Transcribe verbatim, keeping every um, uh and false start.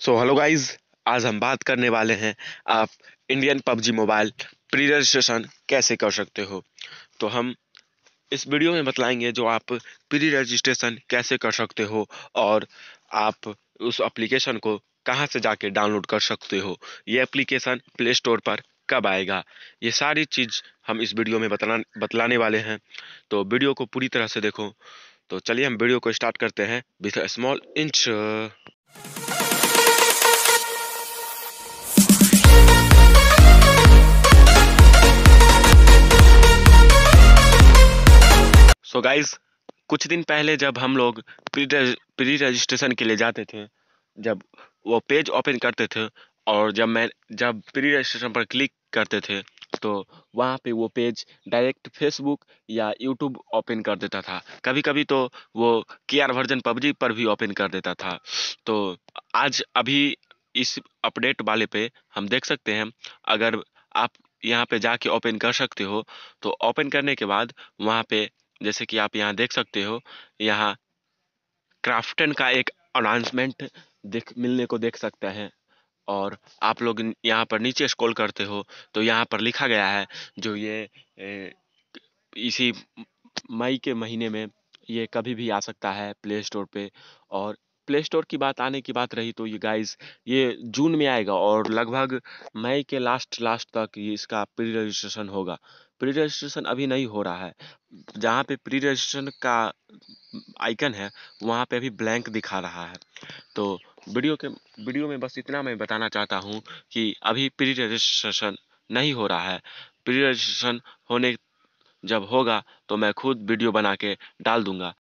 So hello guys, आज हम बात करने वाले हैं आप Indian PUBG mobile pre registration कैसे कर सकते हो। तो हम इस वीडियो में बतलाएंगे जो आप प्री रजिस्ट्रेशन कैसे कर सकते हो और आप उस एप्लीकेशन को कहां से जाके डाउनलोड कर सकते हो, ये एप्लीकेशन प्ले स्टोर पर कब आएगा, ये सारी चीज़ हम इस वीडियो में बतला बतलाने वाले हैं। तो वीडियो को पूरी तरह से देखो। तो चलिए हम वीडियो को स्टार्ट करते हैं with a small inch. So guys, कुछ दिन पहले जब हम लोग प्री प्री रजिस्ट्रेशन के लिए जाते थे, जब वो पेज ओपन करते थे और जब मैं जब प्री रजिस्ट्रेशन पर क्लिक करते थे तो वहाँ पे वो पेज डायरेक्ट फेसबुक या यूट्यूब ओपन कर देता था, कभी कभी तो वो के आर वर्जन पबजी पर भी ओपन कर देता था। तो आज अभी इस अपडेट वाले पे हम देख सकते हैं, अगर आप यहाँ पे जाके ओपन कर सकते हो तो ओपन करने के बाद वहाँ पे जैसे कि आप यहाँ देख सकते हो, यहाँ क्राफ्टन का एक अनाउंसमेंट देख मिलने को देख सकता है। और आप लोग यहाँ पर नीचे स्क्रॉल करते हो तो यहाँ पर लिखा गया है जो ये ए, इसी मई के महीने में ये कभी भी आ सकता है प्ले स्टोर पे। और प्ले स्टोर की बात आने की बात रही तो ये गाइज ये जून में आएगा और लगभग मई के लास्ट लास्ट तक ये इसका प्री रजिस्ट्रेशन होगा। प्री रजिस्ट्रेशन अभी नहीं हो रहा है, जहाँ पे प्री रजिस्ट्रेशन का आइकन है वहाँ पे अभी ब्लैंक दिखा रहा है। तो वीडियो के वीडियो में बस इतना मैं बताना चाहता हूँ कि अभी प्री रजिस्ट्रेशन नहीं हो रहा है। प्री रजिस्ट्रेशन होने जब होगा तो मैं खुद वीडियो बना के डाल दूँगा,